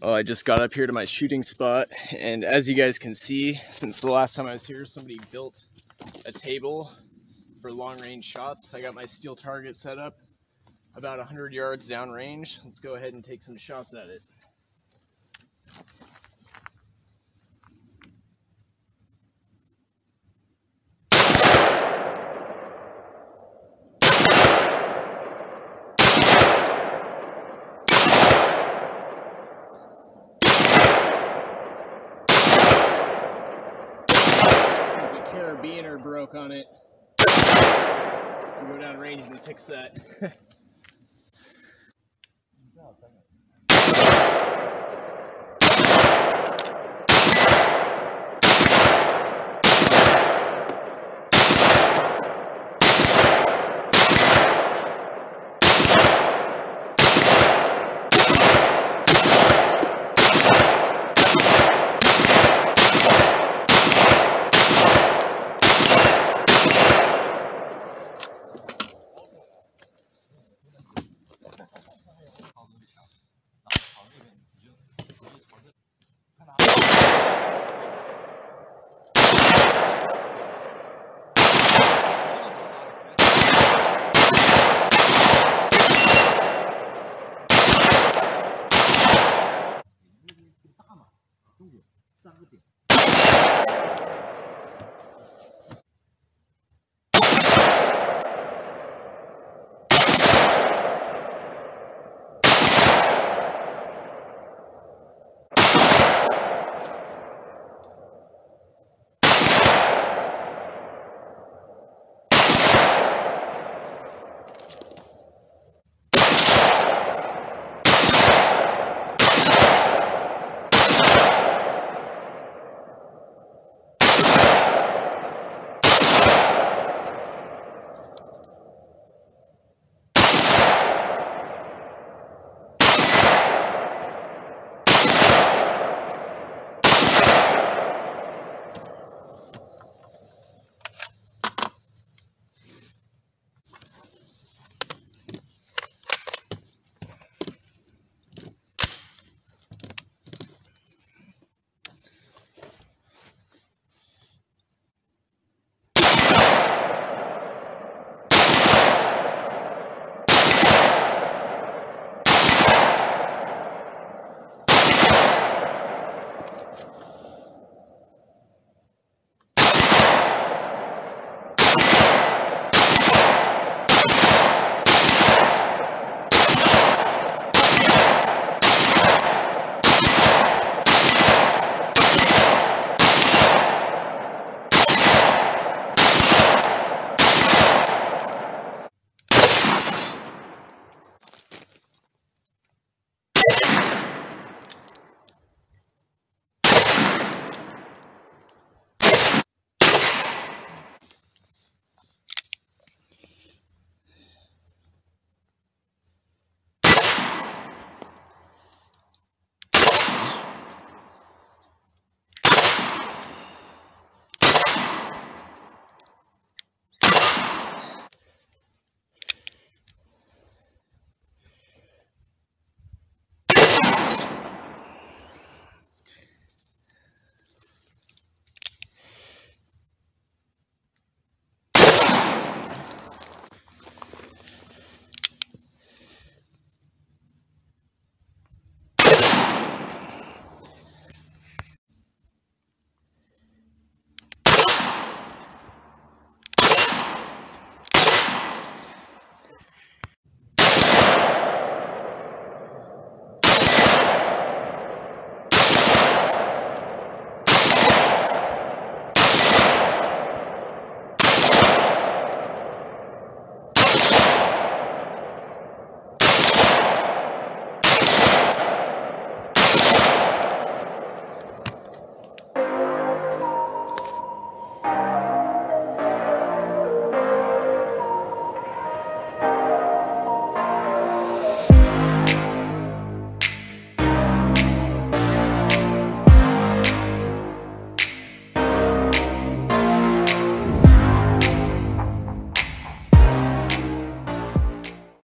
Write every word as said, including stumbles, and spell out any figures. Oh, I just got up here to my shooting spot, and as you guys can see, since the last time I was here, somebody built a table for long-range shots. I got my steel target set up about one hundred yards downrange. Let's go ahead and take some shots at it. Carabiner broke on it. Go down range and fix that.